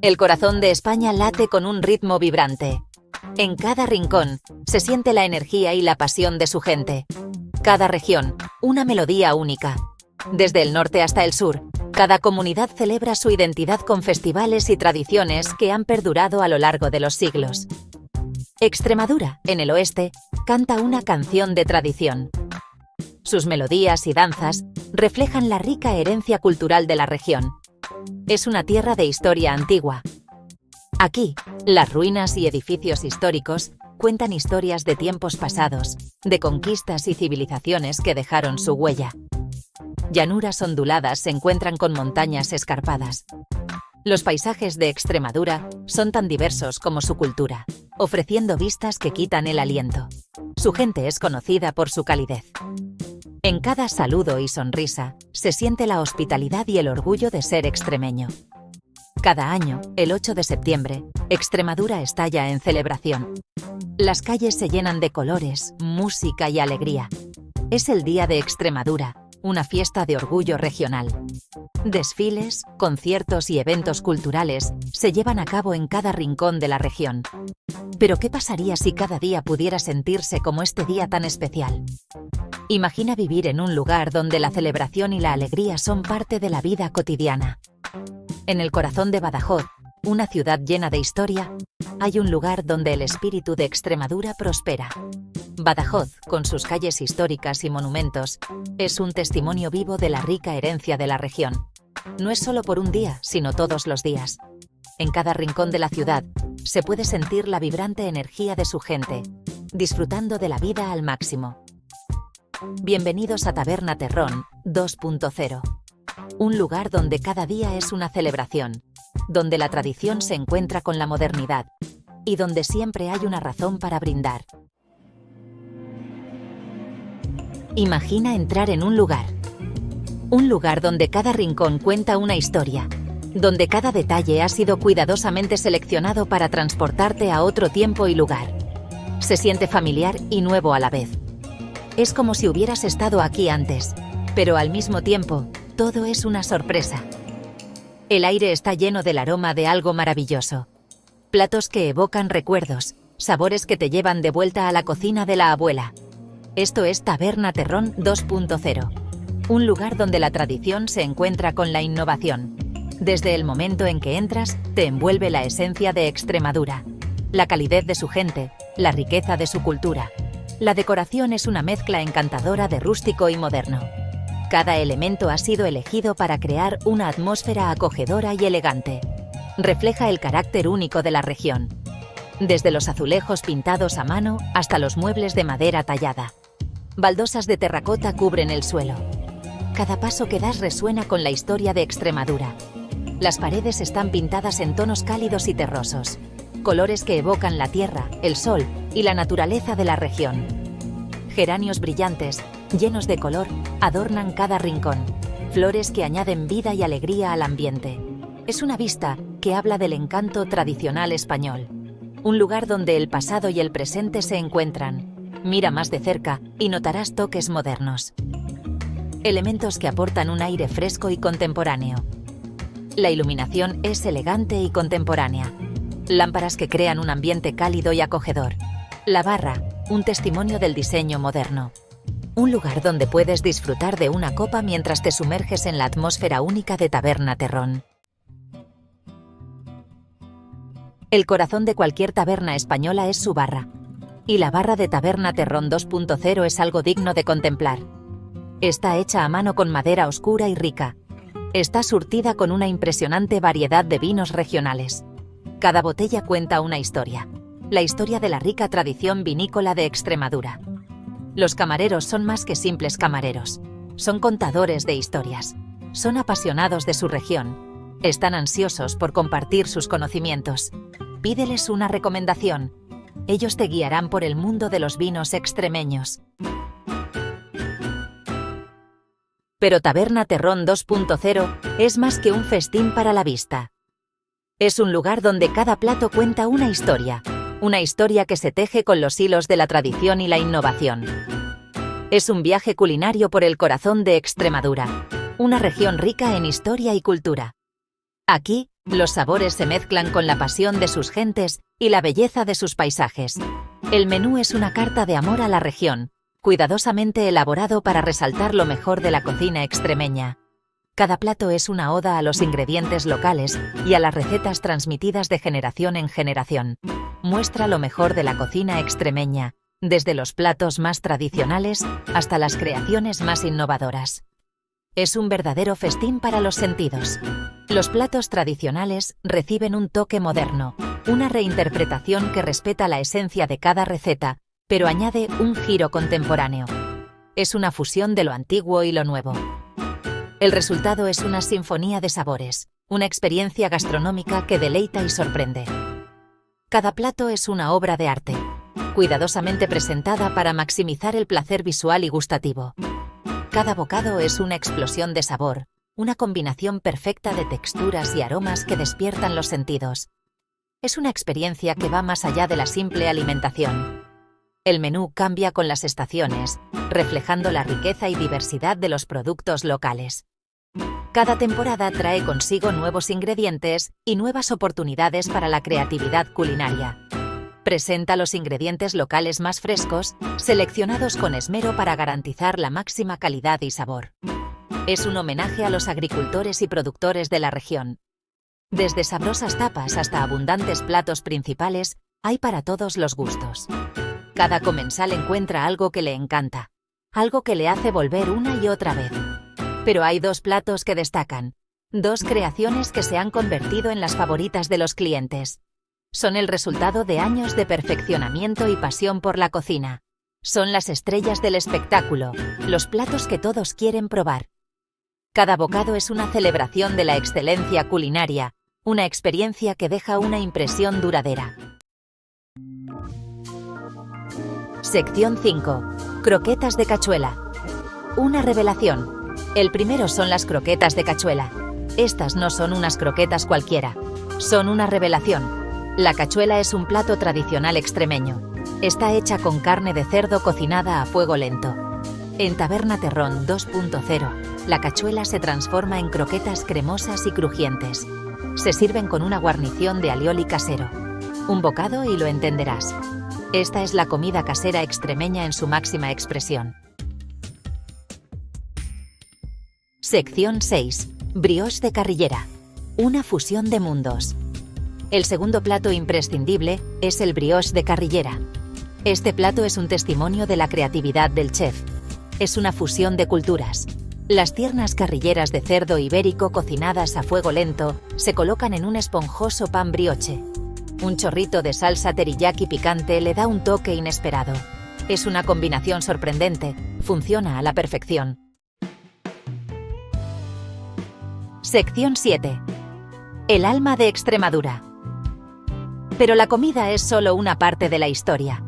El corazón de España late con un ritmo vibrante. En cada rincón se siente la energía y la pasión de su gente. Cada región, una melodía única. Desde el norte hasta el sur, cada comunidad celebra su identidad con festivales y tradiciones que han perdurado a lo largo de los siglos. Extremadura, en el oeste, canta una canción de tradición. Sus melodías y danzas reflejan la rica herencia cultural de la región. Es una tierra de historia antigua. Aquí, las ruinas y edificios históricos cuentan historias de tiempos pasados, de conquistas y civilizaciones que dejaron su huella. Llanuras onduladas se encuentran con montañas escarpadas. Los paisajes de Extremadura son tan diversos como su cultura, ofreciendo vistas que quitan el aliento. Su gente es conocida por su calidez. En cada saludo y sonrisa se siente la hospitalidad y el orgullo de ser extremeño. Cada año, el 8 de septiembre, Extremadura estalla en celebración. Las calles se llenan de colores, música y alegría. Es el Día de Extremadura, una fiesta de orgullo regional. Desfiles, conciertos y eventos culturales se llevan a cabo en cada rincón de la región. Pero ¿qué pasaría si cada día pudiera sentirse como este día tan especial? Imagina vivir en un lugar donde la celebración y la alegría son parte de la vida cotidiana. En el corazón de Badajoz, una ciudad llena de historia, hay un lugar donde el espíritu de Extremadura prospera. Badajoz, con sus calles históricas y monumentos, es un testimonio vivo de la rica herencia de la región. No es solo por un día, sino todos los días. En cada rincón de la ciudad se puede sentir la vibrante energía de su gente, disfrutando de la vida al máximo. Bienvenidos a Taberna Terrón 2.0. Un lugar donde cada día es una celebración, donde la tradición se encuentra con la modernidad y donde siempre hay una razón para brindar. Imagina entrar en un lugar donde cada rincón cuenta una historia, donde cada detalle ha sido cuidadosamente seleccionado para transportarte a otro tiempo y lugar. Se siente familiar y nuevo a la vez. Es como si hubieras estado aquí antes, pero al mismo tiempo, todo es una sorpresa. El aire está lleno del aroma de algo maravilloso. Platos que evocan recuerdos, sabores que te llevan de vuelta a la cocina de la abuela. Esto es Taberna Terrón 2.0, un lugar donde la tradición se encuentra con la innovación. Desde el momento en que entras, te envuelve la esencia de Extremadura, la calidez de su gente, la riqueza de su cultura. La decoración es una mezcla encantadora de rústico y moderno. Cada elemento ha sido elegido para crear una atmósfera acogedora y elegante. Refleja el carácter único de la región, desde los azulejos pintados a mano hasta los muebles de madera tallada. Baldosas de terracota cubren el suelo. Cada paso que das resuena con la historia de Extremadura. Las paredes están pintadas en tonos cálidos y terrosos, colores que evocan la tierra, el sol y la naturaleza de la región. Geranios brillantes, llenos de color, adornan cada rincón, flores que añaden vida y alegría al ambiente. Es una vista que habla del encanto tradicional español, un lugar donde el pasado y el presente se encuentran. Mira más de cerca y notarás toques modernos, elementos que aportan un aire fresco y contemporáneo. La iluminación es elegante y contemporánea. Lámparas que crean un ambiente cálido y acogedor. La barra, un testimonio del diseño moderno. Un lugar donde puedes disfrutar de una copa mientras te sumerges en la atmósfera única de Taberna Terrón. El corazón de cualquier taberna española es su barra. Y la barra de Taberna Terrón 2.0 es algo digno de contemplar. Está hecha a mano con madera oscura y rica. Está surtida con una impresionante variedad de vinos regionales. Cada botella cuenta una historia, la historia de la rica tradición vinícola de Extremadura. Los camareros son más que simples camareros, son contadores de historias, son apasionados de su región, están ansiosos por compartir sus conocimientos. Pídeles una recomendación, ellos te guiarán por el mundo de los vinos extremeños. Pero Taberna Terrón 2.0 es más que un festín para la vista. Es un lugar donde cada plato cuenta una historia que se teje con los hilos de la tradición y la innovación. Es un viaje culinario por el corazón de Extremadura, una región rica en historia y cultura. Aquí, los sabores se mezclan con la pasión de sus gentes y la belleza de sus paisajes. El menú es una carta de amor a la región, cuidadosamente elaborado para resaltar lo mejor de la cocina extremeña. Cada plato es una oda a los ingredientes locales y a las recetas transmitidas de generación en generación. Muestra lo mejor de la cocina extremeña, desde los platos más tradicionales hasta las creaciones más innovadoras. Es un verdadero festín para los sentidos. Los platos tradicionales reciben un toque moderno, una reinterpretación que respeta la esencia de cada receta, pero añade un giro contemporáneo. Es una fusión de lo antiguo y lo nuevo. El resultado es una sinfonía de sabores, una experiencia gastronómica que deleita y sorprende. Cada plato es una obra de arte, cuidadosamente presentada para maximizar el placer visual y gustativo. Cada bocado es una explosión de sabor, una combinación perfecta de texturas y aromas que despiertan los sentidos. Es una experiencia que va más allá de la simple alimentación. El menú cambia con las estaciones, reflejando la riqueza y diversidad de los productos locales. Cada temporada trae consigo nuevos ingredientes y nuevas oportunidades para la creatividad culinaria. Presenta los ingredientes locales más frescos, seleccionados con esmero para garantizar la máxima calidad y sabor. Es un homenaje a los agricultores y productores de la región. Desde sabrosas tapas hasta abundantes platos principales, hay para todos los gustos. Cada comensal encuentra algo que le encanta, algo que le hace volver una y otra vez. Pero hay dos platos que destacan, dos creaciones que se han convertido en las favoritas de los clientes. Son el resultado de años de perfeccionamiento y pasión por la cocina. Son las estrellas del espectáculo, los platos que todos quieren probar. Cada bocado es una celebración de la excelencia culinaria, una experiencia que deja una impresión duradera. Sección 5. Croquetas de cachuela. Una revelación. El primero son las croquetas de cachuela. Estas no son unas croquetas cualquiera. Son una revelación. La cachuela es un plato tradicional extremeño. Está hecha con carne de cerdo cocinada a fuego lento. En Taberna Terrón 2.0, la cachuela se transforma en croquetas cremosas y crujientes. Se sirven con una guarnición de alioli casero. Un bocado y lo entenderás. Esta es la comida casera extremeña en su máxima expresión. Sección 6. Brioche de carrillera. Una fusión de mundos. El segundo plato imprescindible es el brioche de carrillera. Este plato es un testimonio de la creatividad del chef. Es una fusión de culturas. Las tiernas carrilleras de cerdo ibérico cocinadas a fuego lento se colocan en un esponjoso pan brioche. Un chorrito de salsa teriyaki picante le da un toque inesperado. Es una combinación sorprendente, funciona a la perfección. Sección 7. El alma de Extremadura. Pero la comida es solo una parte de la historia.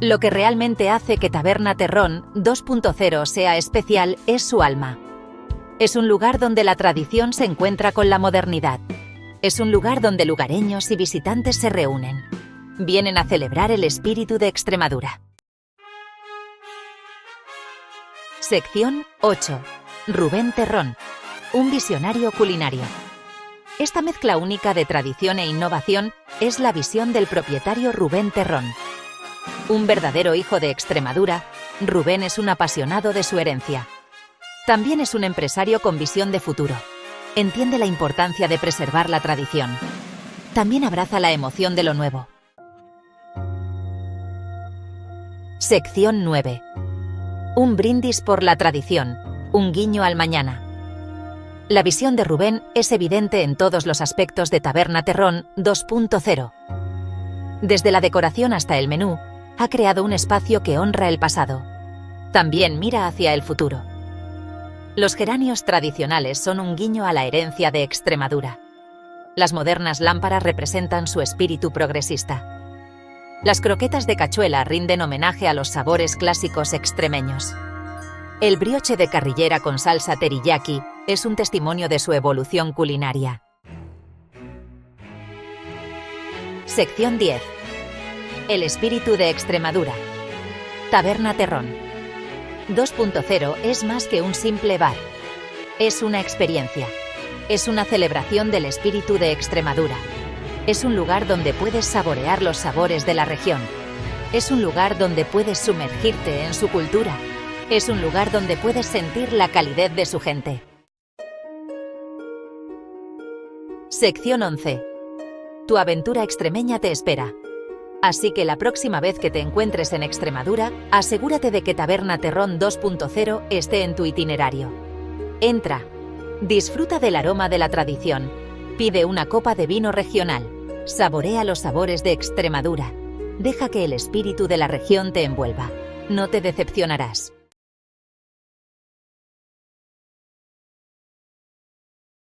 Lo que realmente hace que Taberna Terrón 2.0 sea especial es su alma. Es un lugar donde la tradición se encuentra con la modernidad. Es un lugar donde lugareños y visitantes se reúnen. Vienen a celebrar el espíritu de Extremadura. Sección 8. Rubén Terrón. Un visionario culinario. Esta mezcla única de tradición e innovación es la visión del propietario Rubén Terrón. Un verdadero hijo de Extremadura, Rubén es un apasionado de su herencia. También es un empresario con visión de futuro. Entiende la importancia de preservar la tradición. También abraza la emoción de lo nuevo. Sección 9. Un brindis por la tradición, un guiño al mañana. La visión de Rubén es evidente en todos los aspectos de Taberna Terrón 2.0. Desde la decoración hasta el menú, ha creado un espacio que honra el pasado. También mira hacia el futuro. Los geranios tradicionales son un guiño a la herencia de Extremadura. Las modernas lámparas representan su espíritu progresista. Las croquetas de cachuela rinden homenaje a los sabores clásicos extremeños. El brioche de carrillera con salsa teriyaki es un testimonio de su evolución culinaria. Sección 10. El espíritu de Extremadura. Taberna Terrón 2.0 es más que un simple bar. Es una experiencia. Es una celebración del espíritu de Extremadura. Es un lugar donde puedes saborear los sabores de la región. Es un lugar donde puedes sumergirte en su cultura. Es un lugar donde puedes sentir la calidez de su gente. Sección 11. Tu aventura extremeña te espera. Así que la próxima vez que te encuentres en Extremadura, asegúrate de que Taberna Terrón 2.0 esté en tu itinerario. Entra. Disfruta del aroma de la tradición. Pide una copa de vino regional. Saborea los sabores de Extremadura. Deja que el espíritu de la región te envuelva. No te decepcionarás.